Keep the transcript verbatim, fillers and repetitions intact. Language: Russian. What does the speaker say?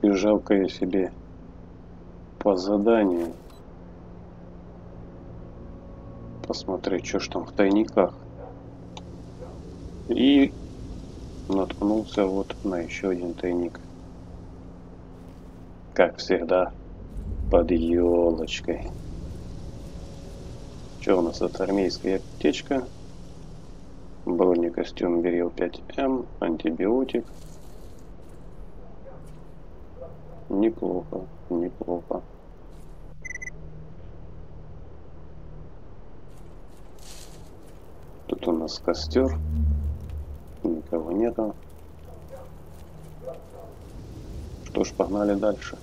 побежал-ка я себе по заданию. Посмотреть, что ж там в тайниках. И наткнулся вот на еще один тайник. Как всегда, под елочкой. Что у нас? Это армейская аптечка. Броник костюм Берил пять эм. Антибиотик. Неплохо, неплохо. Тут у нас костер. Никого нету. Что ж, погнали дальше.